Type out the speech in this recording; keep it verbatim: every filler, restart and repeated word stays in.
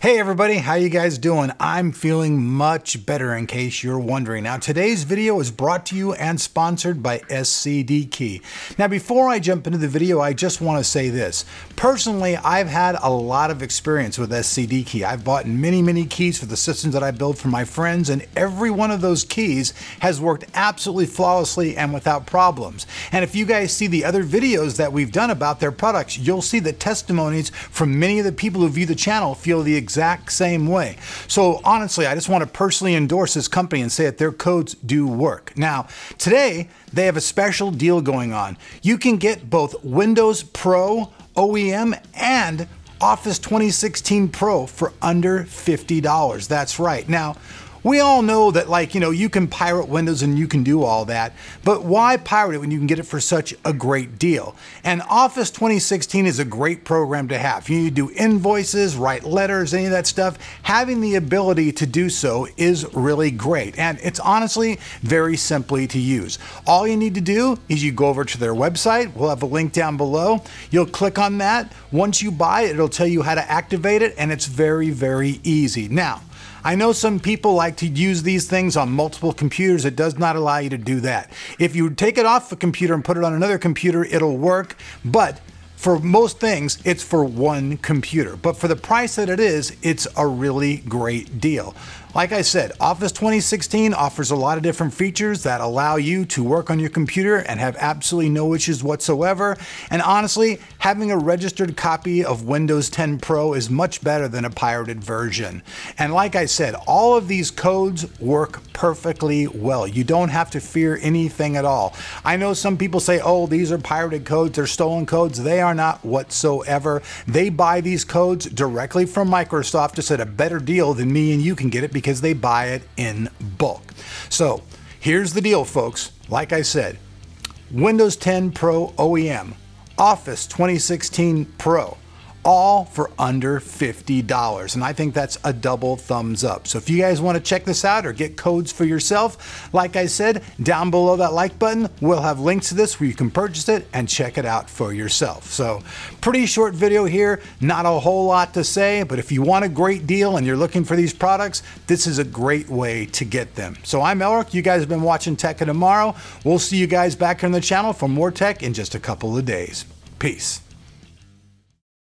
Hey everybody, how you guys doing? I'm feeling much better in case you're wondering. Now today's video is brought to you and sponsored by SCDKey. Now before I jump into the video, I just want to say this. Personally, I've had a lot of experience with SCDKey. I've bought many, many keys for the systems that I build for my friends, and every one of those keys has worked absolutely flawlessly and without problems. And if you guys see the other videos that we've done about their products, you'll see the testimonies from many of the people who view the channel feel the exact same way. So honestly, I just want to personally endorse this company and say that their codes do work. Now, today they have a special deal going on. You can get both Windows Pro O E M and Office twenty sixteen Pro for under fifty dollars. That's right. Now, we all know that, like, you know, you can pirate Windows and you can do all that, but why pirate it when you can get it for such a great deal? And Office twenty sixteen is a great program to have. You need to do invoices, write letters, any of that stuff. Having the ability to do so is really great. And it's honestly very simply to use. All you need to do is you go over to their website. We'll have a link down below. You'll click on that. Once you buy it, it'll tell you how to activate it, and it's very, very easy. Now, I know some people like to use these things on multiple computers. It does not allow you to do that. If you take it off a computer and put it on another computer, it'll work, but for most things, it's for one computer. But for the price that it is, it's a really great deal. Like I said, Office twenty sixteen offers a lot of different features that allow you to work on your computer and have absolutely no issues whatsoever. And honestly, having a registered copy of Windows ten Pro is much better than a pirated version. And like I said, all of these codes work perfectly well. You don't have to fear anything at all. I know some people say, oh, these are pirated codes, they're stolen codes. They are not whatsoever. They buy these codes directly from Microsoft, just at a better deal than me and you can get it, because because they buy it in bulk. So here's the deal, folks. Like I said, Windows ten Pro O E M, Office twenty sixteen Pro, all for under fifty dollars. And I think that's a double thumbs up. So if you guys want to check this out or get codes for yourself, like I said, down below that like button, we'll have links to this where you can purchase it and check it out for yourself. So pretty short video here, not a whole lot to say, but if you want a great deal and you're looking for these products, this is a great way to get them. So I'm Elric, you guys have been watching Tech of Tomorrow. We'll see you guys back here on the channel for more tech in just a couple of days. Peace.